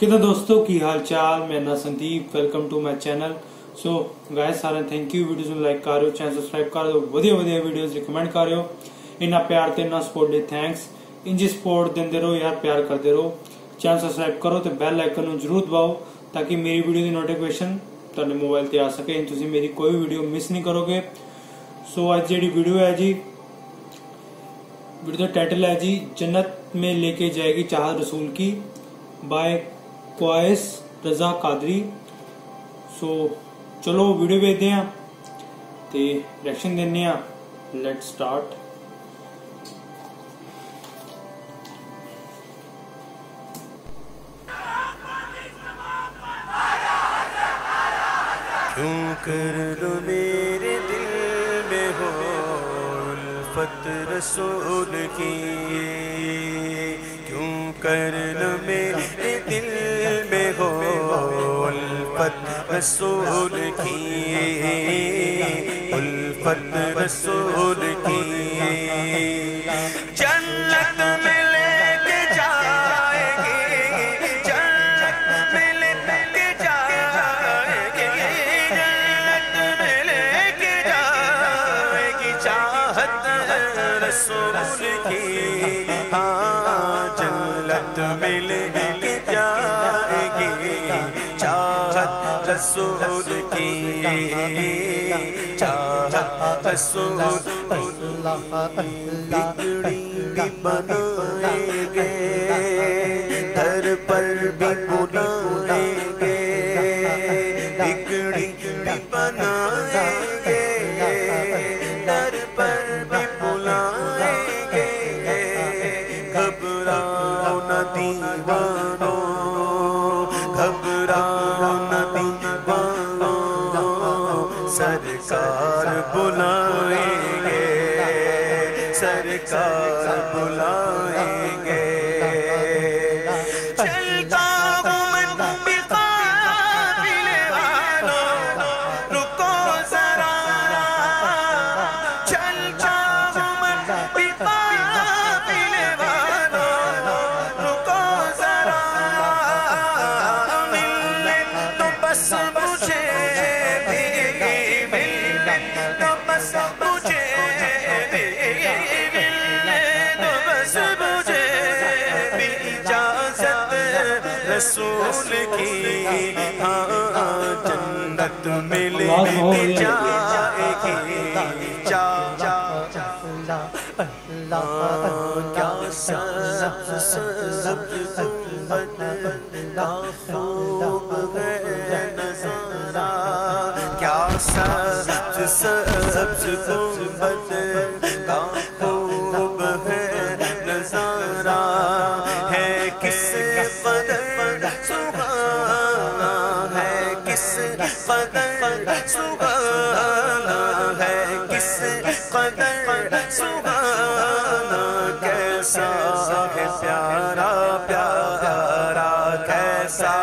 कितना दोस्तों की हाल चाल, मैं ना Sandeep, welcome to my channel. So guys सारे थैंक यू, वीडियोस में लाइक कर रहे हो, चैनल सब्सक्राइब कर दो, वधिया वधिया वीडियोस रिकमेंड कर रहे हो। इना प्यार ते ना सपोर्ट दे थैंक्स, इंजी सपोर्ट देंदे रहो यार, प्यार करदे रहो, चैनल सब्सक्राइब करो ते बेल आइकन नु जरूर दबाओ ताकि मेरी वीडियो दी नोटिफिकेशन ਤੁਹਾਡੇ मोबाइल ते आ सके, ਤੁਸੀਂ मेरी कोई वीडियो मिस नहीं करोगे। सो आज जेडी वीडियो है जी, वीडियो टाइटल है जी जन्नत में लेके जाएगी चाहत रसूल की बाय ओवैस रजा कादरी। सो चलो वीडियो देखते हैं ते रिएक्शन देने हैं। Let's start. क्यों कर लो मेरे दिल में हो उल्फत रसूल की, क्यों कर लो मेरे दिल रसूल की, उल्फत रसूल की। जन्नत में लेके जाएगी, जन्नत में लेके जाएगी, जन्नत में लेके जाएगी चाहत रसूल की। हाँ जन्नत में लेके जाएगी रसूल की, चाहत रसूल बिगड़ी भी बनाएंगे, घर पर भी बुलाएंगे, बिगड़ी भी बनाएंगे, घर पर भी बुलाएंगे। घबराओ न दीवानों, घबराओ न सरकार बुलाएंगे, सरकार बुलाएंगे। चलता हूँ मैं बिकाबिले वालों, रुको जरा। चलता हूँ मैं बिकाबिले वालों, रुको जरा। मिलने तो बस मुझे रसूल की। हाँ जन्नत में लेके जाएगी क्या सब बदला खूब है नजारा, क्या सब बदला खूब है नजारा। है किस सुहाना, है किस कदर सुहाना, है किस कदर सुहाना। कैसा है प्यारा प्यारा, कैसा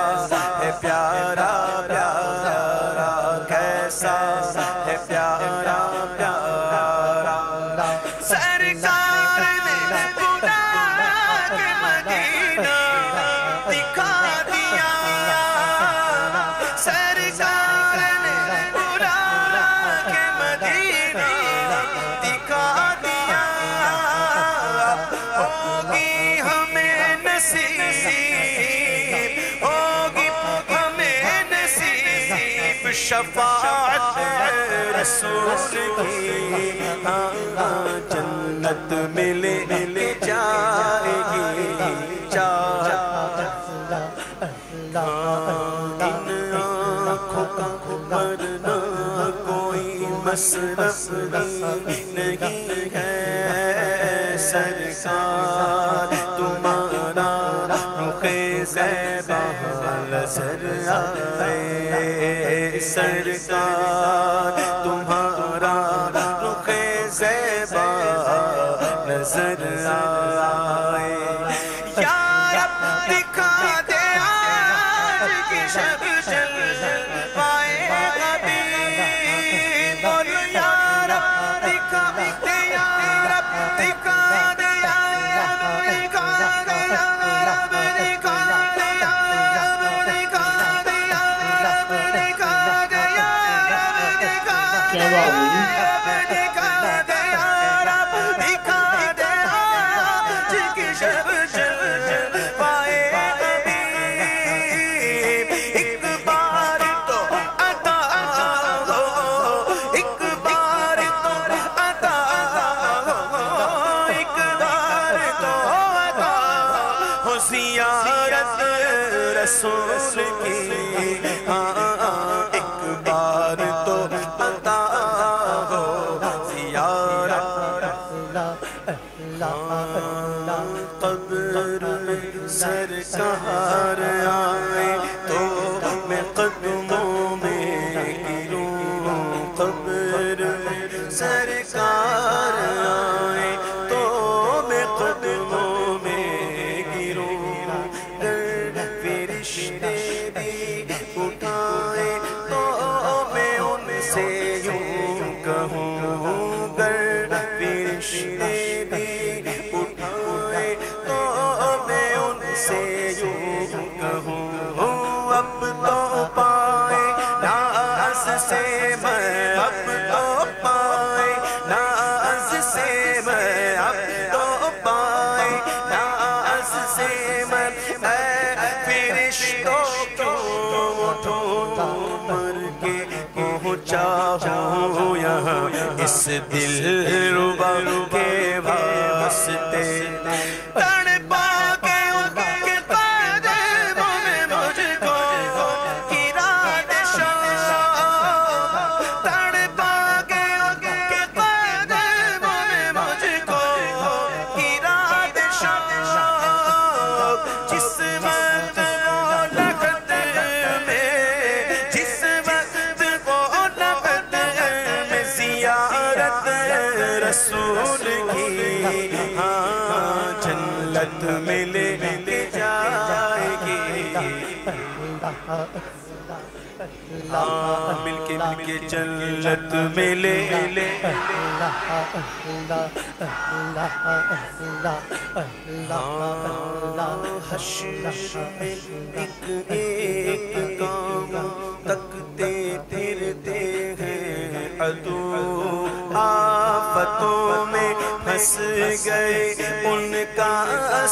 है प्यारा प्यारा, कैसा है प्यारा प्यारा। सरकार ने बुला के मदीना दिखा दिया, सरकार ने बुला के मदीना दिखा दिया। होगी हमें नसीब, होगी हमें नसीब शफाअत रसूल की। हाँ जन्नत मिले मिले जाएगी ना, कोई मसरफ नहीं है। सरकार तुम्हारा रुखे ज़ैबा नज़र आए, सरकार तुम्हारा रुखे ज़ैबा नज़र आए। या रब दिखा दे आज की शब जलवाए नबी, बोलो या रब दिखा दे, या रब दिखा दे, या रब दिखा दे, या रब दिखा दे। रसूल की एक बार तो अता हो कब्र में सरकार आए तो मैं कदमों में गिरूं, कब्र में सरकार आए तो मैं कदमों में गिरूं। अब तो पाए नाज से मैं, अब तो पाए नाज से मैं, अब तो पाए नाज से मैं फरिश्तों को उठोर के पहुँचा हूँ यहाँ इस दिल रुबा के वास्ते। रसूल की जन्नत में लेके जाएगी मिलके मिलके जन्नत में ले हश्र में एक एक काम तकते फिरते हैं अदू आफतों में फंस गए उनका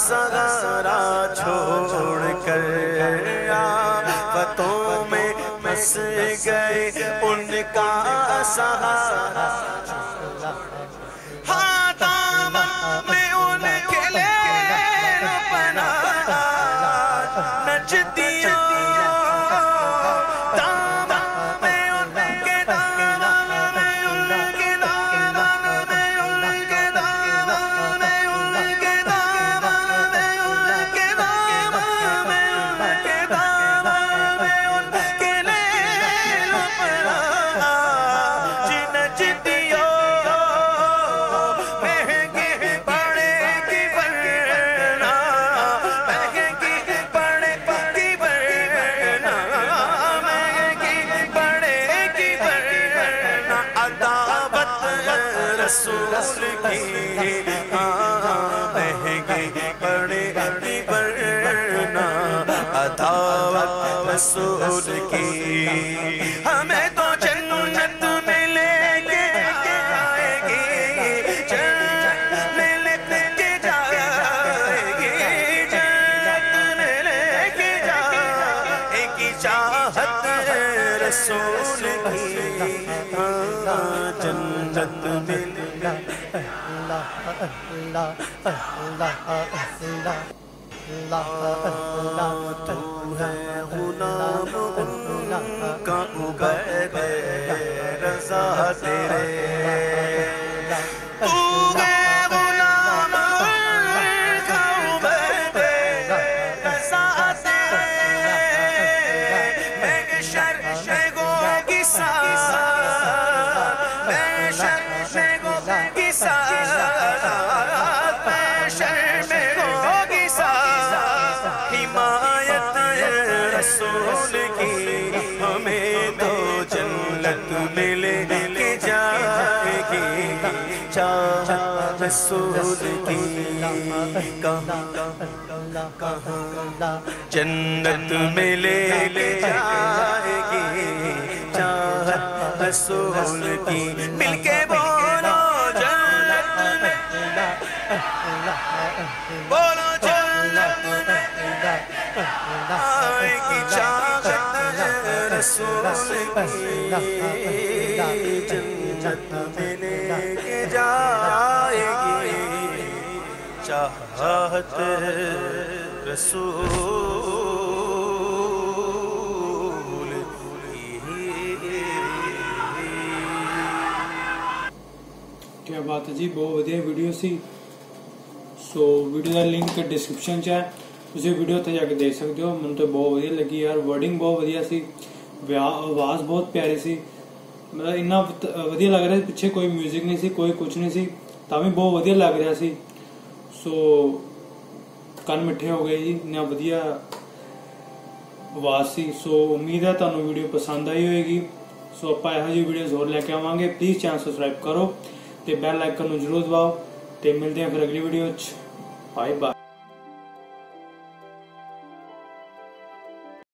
सहारा छोड़ कर, आफतों में फंस गए उनका सहारा रसूल की महंगे बड़े अति बरना अदावत रसूल की। हमें तो जन्नत में लेके जाएगी, जन्नत में लेके जाएगी, जन्नत में लेके जाएगी चाहत रसूल की। जन्नत में तू है गुलाम उनका उबैद रज़ा तेरे। रसूल की हमें तो जन्नत में लेके जाएगी चाहत रसूल की। कहाँ कहाँ जन्नत में लेके जाएगी चाहत रसूल की। मिलके बोलो जन्नत में, बोलो जन्नत में चाहत रसूल की। जन्नत में लेके जाएगी चाहत रसूल। क्या बात है जी, बहुत वधिया वीडियो सी। सो वीडियो का लिंक डिस्क्रिप्शन है, तुम वीडियो उत्तर जाके देख सकते हो। मैं तो बहुत वधिया लगी यार, वर्डिंग बहुत वधिया सी, आवाज़ बहुत प्यारी सी, मतलब इन्ना वधिया लग रहा है। पिछे कोई म्यूजिक नहीं सी, कोई कुछ नहीं सी, तां भी बहुत वधिया लग रहा सी। सो कान मिठे हो गए जी, इन्ना वधिया आवाज़ सी। सो उम्मीद है तुहानू वीडियो पसंद आई होगी। सो आपां इहो जी वीडियोज़ होर लैके आवांगे। प्लीज़ चैनल सबसक्राइब करो तो बैल आइकन जरूर दबाओ। तो मिलते हैं फिर अगली वीडियो। Bye bye.